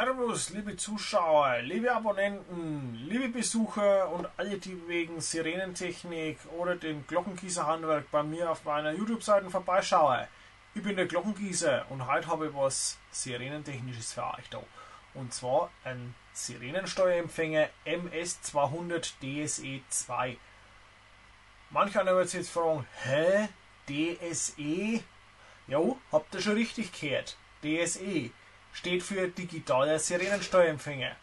Servus, liebe Zuschauer, liebe Abonnenten, liebe Besucher und alle, die wegen Sirenentechnik oder dem Glockengießerhandwerk bei mir auf meiner YouTube-Seite vorbeischauen. Ich bin der Glockengießer und heute habe ich was Sirenentechnisches für euch da. Und zwar ein Sirenensteuerempfänger MS200 DSE2. Manch einer wird sich jetzt fragen, hä? DSE? Jo, habt ihr schon richtig gehört. DSE steht für digitaler Sirenensteuerempfänger.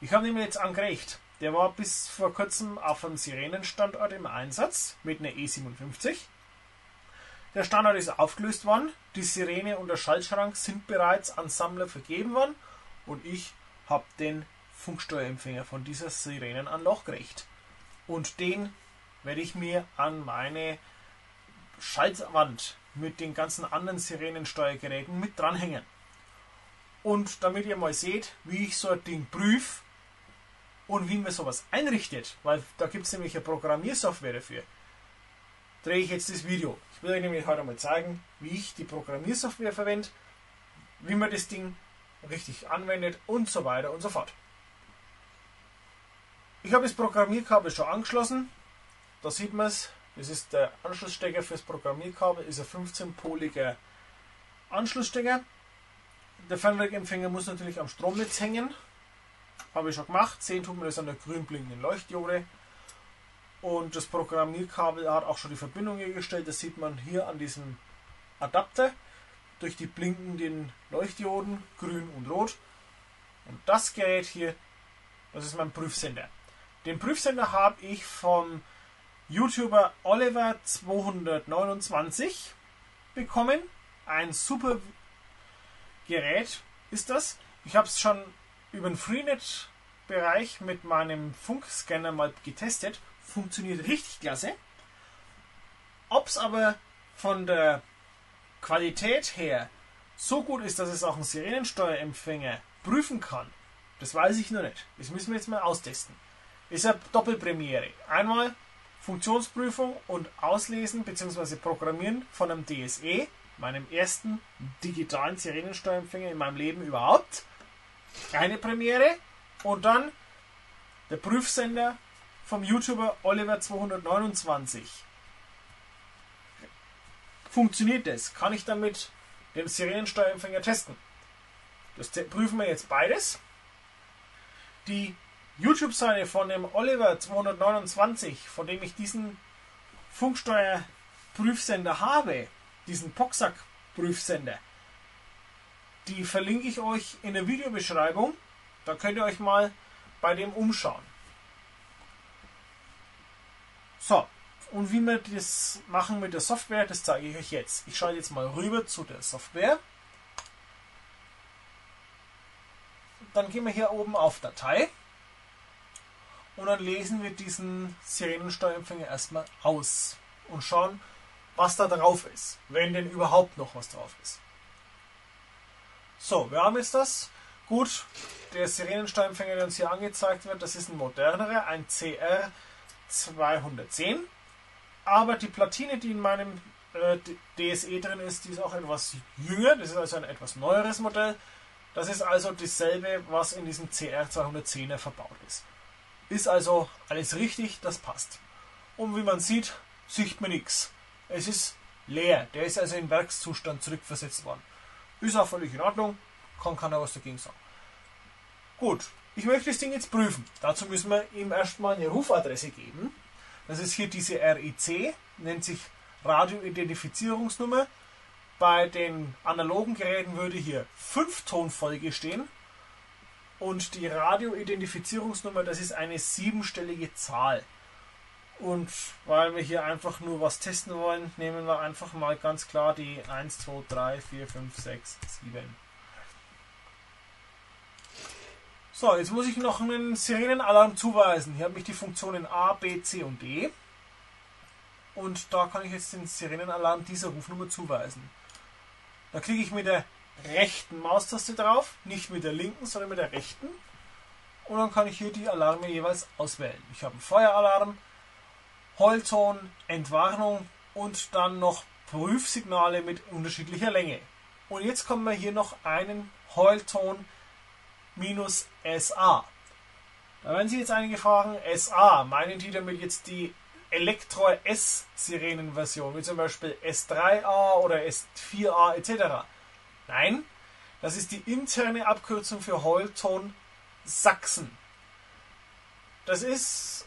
Ich habe ihn mir jetzt angeregt. Der war bis vor kurzem auf einem Sirenenstandort im Einsatz mit einer E57. Der Standort ist aufgelöst worden, die Sirene und der Schaltschrank sind bereits an Sammler vergeben worden und ich habe den Funksteuerempfänger von dieser Sirenen an Loch geregt. Und den werde ich mir an meine Schaltwand mit den ganzen anderen Sirenensteuergeräten mit dranhängen. Und damit ihr mal seht, wie ich so ein Ding prüfe und wie man sowas einrichtet, weil da gibt es nämlich eine Programmiersoftware dafür, drehe ich jetzt das Video. Ich will euch nämlich heute mal zeigen, wie ich die Programmiersoftware verwende, wie man das Ding richtig anwendet und so weiter und so fort. Ich habe das Programmierkabel schon angeschlossen, da sieht man es. Das ist der Anschlussstecker fürs Programmierkabel, ist ein 15-poliger Anschlussstecker. Der Fernwerkempfänger muss natürlich am Stromnetz hängen, habe ich schon gemacht. Sehen tut man das an der grün blinkenden Leuchtdiode. Und das Programmierkabel hat auch schon die Verbindung hergestellt, das sieht man hier an diesem Adapter, durch die blinkenden Leuchtdioden, grün und rot. Und das Gerät hier, das ist mein Prüfsender. Den Prüfsender habe ich vom YouTuber Oliver229 bekommen. Ein super Gerät ist das. Ich habe es schon über den Freenet-Bereich mit meinem Funkscanner mal getestet. Funktioniert richtig klasse. Ob es aber von der Qualität her so gut ist, dass es auch ein Sirenensteuerempfänger prüfen kann, das weiß ich noch nicht. Das müssen wir jetzt mal austesten. Ist eine Doppelpremiere. Einmal Funktionsprüfung und Auslesen bzw. Programmieren von einem DSE, meinem ersten digitalen Sirenensteuerempfänger in meinem Leben überhaupt. Eine Premiere. Und dann der Prüfsender vom YouTuber Oliver229. Funktioniert das? Kann ich damit den Sirenensteuerempfänger testen? Das prüfen wir jetzt beides. Die YouTube-Seite von dem Oliver229, von dem ich diesen Funksteuerprüfsender habe, diesen Pocksack-Prüfsender, die verlinke ich euch in der Videobeschreibung. Da könnt ihr euch mal bei dem umschauen. So, und wie wir das machen mit der Software, das zeige ich euch jetzt. Ich schalte jetzt mal rüber zu der Software. Dann gehen wir hier oben auf Datei. Und dann lesen wir diesen Sirenensteuerempfänger erstmal aus und schauen, was da drauf ist, wenn denn überhaupt noch was drauf ist. So, wir haben jetzt das. Gut, der Sirenensteuerempfänger, der uns hier angezeigt wird, das ist ein modernerer, ein CR-210. Aber die Platine, die in meinem DSE drin ist, die ist auch etwas jünger. Das ist also ein etwas neueres Modell. Das ist also dasselbe, was in diesem CR-210er verbaut ist. Ist also alles richtig, das passt. Und wie man sieht man nichts. Es ist leer. Der ist also in Werkszustand zurückversetzt worden. Ist auch völlig in Ordnung. Kann keiner was dagegen sagen. Gut, ich möchte das Ding jetzt prüfen. Dazu müssen wir ihm erstmal eine Rufadresse geben. Das ist hier diese RIC, nennt sich Radioidentifizierungsnummer. Bei den analogen Geräten würde hier 5-Ton-Folge stehen. Und die Radioidentifizierungsnummer, das ist eine 7-stellige Zahl. Und weil wir hier einfach nur was testen wollen, nehmen wir einfach mal ganz klar die 1, 2, 3, 4, 5, 6, 7. So, jetzt muss ich noch einen Sirenenalarm zuweisen. Hier habe ich die Funktionen A, B, C und D. Und da kann ich jetzt den Sirenenalarm dieser Rufnummer zuweisen. Da klicke ich mit der rechten Maustaste drauf, nicht mit der linken, sondern mit der rechten, und dann kann ich hier die Alarme jeweils auswählen. Ich habe einen Feueralarm, Heulton, Entwarnung und dann noch Prüfsignale mit unterschiedlicher Länge. Und jetzt können wir hier noch einen Heulton minus SA. Da werden Sie jetzt einige fragen, SA, meinen die damit jetzt die Elektro-S-Sirenen-Version, wie zum Beispiel S3A oder S4A etc.? Nein, das ist die interne Abkürzung für Heulton Sachsen. Das ist,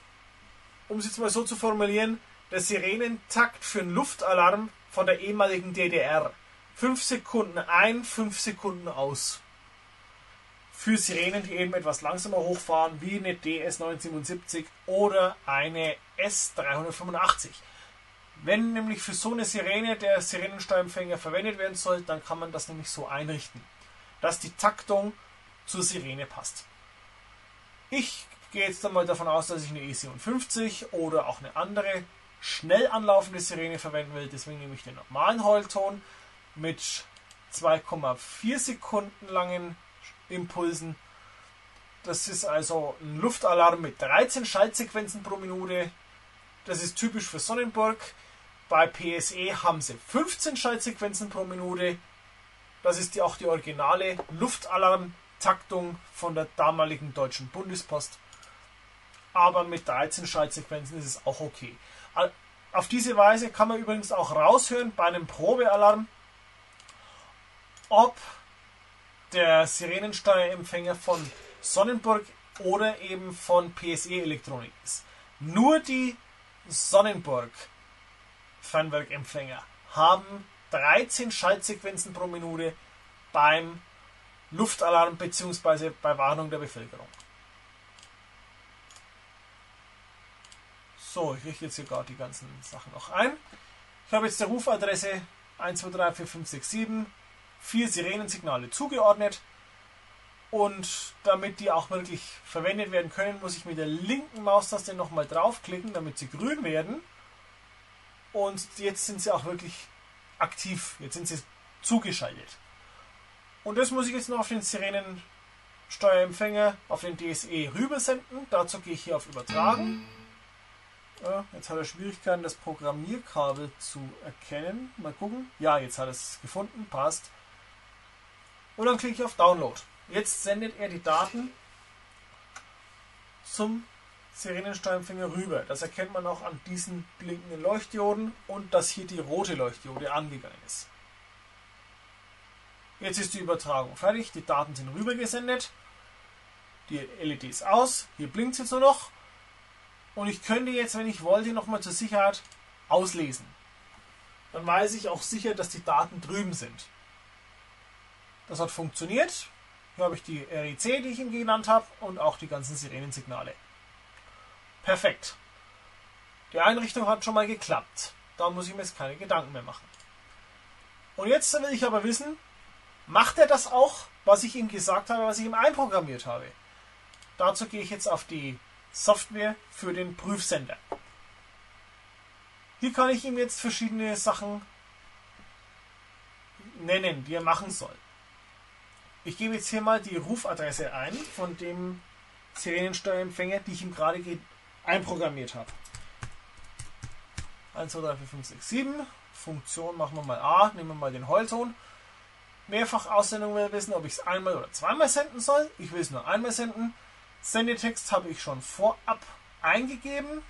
um es jetzt mal so zu formulieren, der Sirenentakt für einen Luftalarm von der ehemaligen DDR. 5 Sekunden ein, 5 Sekunden aus. Für Sirenen, die eben etwas langsamer hochfahren, wie eine DS-977 oder eine S385. Wenn nämlich für so eine Sirene der Sirenensteuerempfänger verwendet werden soll, dann kann man das nämlich so einrichten, dass die Taktung zur Sirene passt. Ich gehe jetzt einmal davon aus, dass ich eine E57 oder auch eine andere schnell anlaufende Sirene verwenden will. Deswegen nehme ich den normalen Heulton mit 2,4 Sekunden langen Impulsen. Das ist also ein Luftalarm mit 13 Schaltsequenzen pro Minute. Das ist typisch für Sonnenburg. Bei PSE haben sie 15 Schaltsequenzen pro Minute. Das ist auch die originale Luftalarmtaktung von der damaligen Deutschen Bundespost. Aber mit 13 Schaltsequenzen ist es auch okay. Auf diese Weise kann man übrigens auch raushören bei einem Probealarm, ob der Sirenensteuerempfänger von Sonnenburg oder eben von PSE Elektronik ist. Nur die Sonnenburg Fernwerkempfänger haben 13 Schaltsequenzen pro Minute beim Luftalarm bzw. bei Warnung der Bevölkerung. So, ich richte jetzt hier gerade die ganzen Sachen noch ein. Ich habe jetzt der Rufadresse 1234567 4 Sirenensignale zugeordnet, und damit die auch wirklich verwendet werden können, muss ich mit der linken Maustaste nochmal draufklicken, damit sie grün werden, und jetzt sind sie auch wirklich aktiv, jetzt sind sie zugeschaltet. Und das muss ich jetzt noch auf den Sirenensteuerempfänger, auf den DSE rüber senden. Dazu gehe ich hier auf Übertragen. Ja, jetzt hat er Schwierigkeiten, das Programmierkabel zu erkennen. Mal gucken. Ja, jetzt hat er es gefunden, passt. Und dann klicke ich auf Download. Jetzt sendet er die Daten zum Sirenensteuerempfänger rüber. Das erkennt man auch an diesen blinkenden Leuchtdioden und dass hier die rote Leuchtdiode angegangen ist. Jetzt ist die Übertragung fertig. Die Daten sind rübergesendet. Die LED ist aus. Hier blinkt es jetzt nur noch. Und ich könnte jetzt, wenn ich wollte, nochmal zur Sicherheit auslesen. Dann weiß ich auch sicher, dass die Daten drüben sind. Das hat funktioniert. Hier habe ich die RIC, die ich ihm genannt habe, und auch die ganzen Sirenensignale. Perfekt. Die Einrichtung hat schon mal geklappt. Da muss ich mir jetzt keine Gedanken mehr machen. Und jetzt will ich aber wissen, macht er das auch, was ich ihm gesagt habe, was ich ihm einprogrammiert habe? Dazu gehe ich jetzt auf die Software für den Prüfsender. Hier kann ich ihm jetzt verschiedene Sachen nennen, die er machen soll. Ich gebe jetzt hier mal die Rufadresse ein von dem Sirenensteuerempfänger, die ich ihm gerade einprogrammiert habe. 1, 2, 3, 4, 5, 6, 7. Funktion machen wir mal A, nehmen wir mal den Heulton. Mehrfachaussendung will wissen, ob ich es einmal oder zweimal senden soll. Ich will es nur einmal senden. Sendetext habe ich schon vorab eingegeben,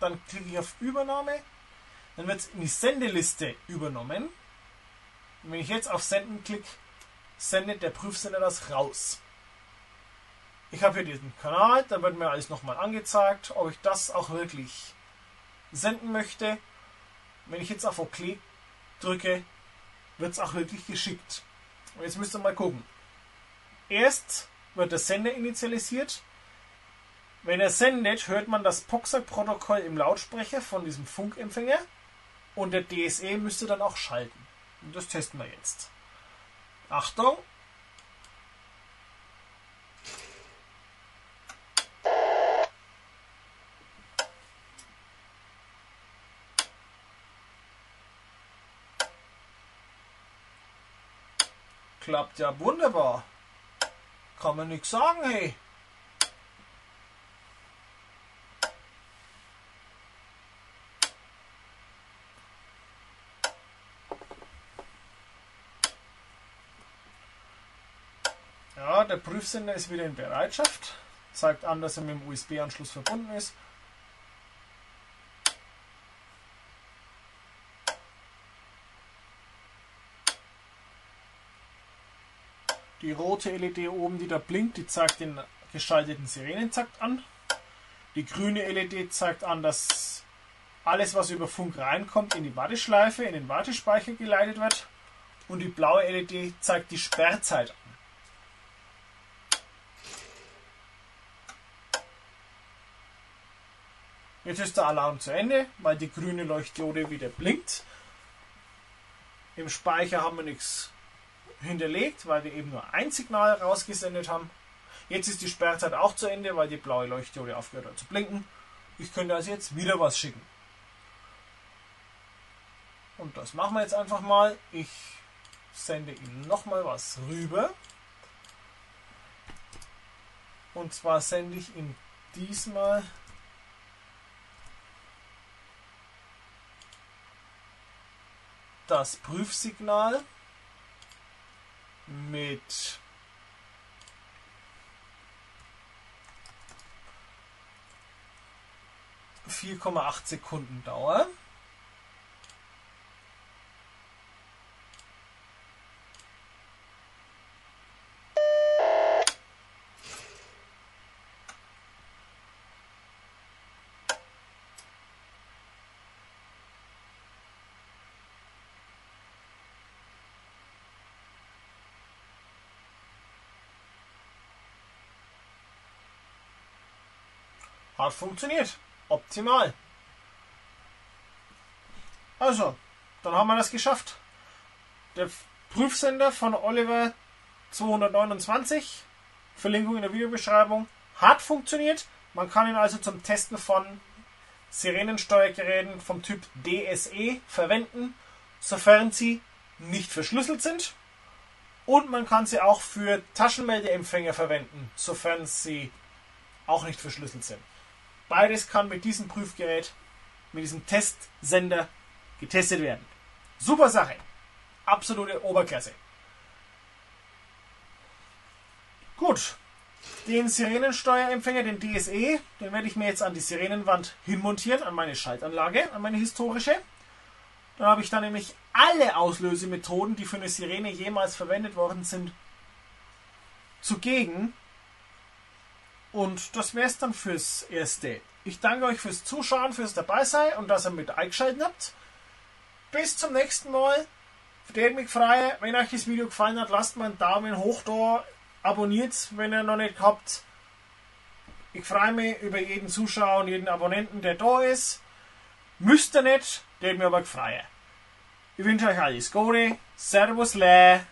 dann klicke ich auf Übernahme, dann wird es in die Sendeliste übernommen. Und wenn ich jetzt auf Senden klicke, sendet der Prüfsender das raus. Ich habe hier diesen Kanal, dann wird mir alles nochmal angezeigt, ob ich das auch wirklich senden möchte. Wenn ich jetzt auf OK drücke, wird es auch wirklich geschickt. Und jetzt müsst ihr mal gucken. Erst wird der Sender initialisiert. Wenn er sendet, hört man das POXAC-Protokoll im Lautsprecher von diesem Funkempfänger, und der DSE müsste dann auch schalten. Und das testen wir jetzt. Achtung! Klappt ja wunderbar. Kann man nichts sagen, hey. Ja, Der Prüfsender ist wieder in Bereitschaft, zeigt an, dass er mit dem USB-Anschluss verbunden ist. Die rote LED oben, die da blinkt, die zeigt den geschalteten Sirenenzakt an. Die grüne LED zeigt an, dass alles, was über Funk reinkommt, in die Warteschleife, in den Wartespeicher geleitet wird. Und die blaue LED zeigt die Sperrzeit an. Jetzt ist der Alarm zu Ende, weil die grüne Leuchtdiode wieder blinkt. Im Speicher haben wir nichts hinterlegt, weil wir eben nur ein Signal rausgesendet haben. Jetzt ist die Sperrzeit auch zu Ende, weil die blaue Leuchtdiode aufgehört hat zu blinken. Ich könnte also jetzt wieder was schicken. Und das machen wir jetzt einfach mal. Ich sende ihm nochmal was rüber. Und zwar sende ich ihm diesmal das Prüfsignal mit 4,8 Sekunden Dauer. Hat funktioniert. Optimal. Also, dann haben wir das geschafft. Der Prüfsender von Oliver229, Verlinkung in der Videobeschreibung, hat funktioniert. Man kann ihn also zum Testen von Sirenensteuergeräten vom Typ DSE verwenden, sofern sie nicht verschlüsselt sind. Und man kann sie auch für Taschenmeldeempfänger verwenden, sofern sie auch nicht verschlüsselt sind. Beides kann mit diesem Prüfgerät, mit diesem Testsender getestet werden. Super Sache. Absolute Oberklasse. Gut. Den Sirenensteuerempfänger, den DSE, den werde ich mir jetzt an die Sirenenwand hinmontieren, an meine Schaltanlage, an meine historische. Dann habe ich dann nämlich alle Auslösemethoden, die für eine Sirene jemals verwendet worden sind, zugegen. Und das wäre es dann fürs Erste. Ich danke euch fürs Zuschauen, fürs Dabeisein und dass ihr mit eingeschaltet habt. Bis zum nächsten Mal. Versteht mich frei. Wenn euch das Video gefallen hat, lasst mal einen Daumen hoch da. Abonniert, wenn ihr noch nicht habt. Ich freue mich über jeden Zuschauer und jeden Abonnenten, der da ist. Müsst ihr nicht, der mir aber gefreut. Ich wünsche euch alles Gute. Servus, le.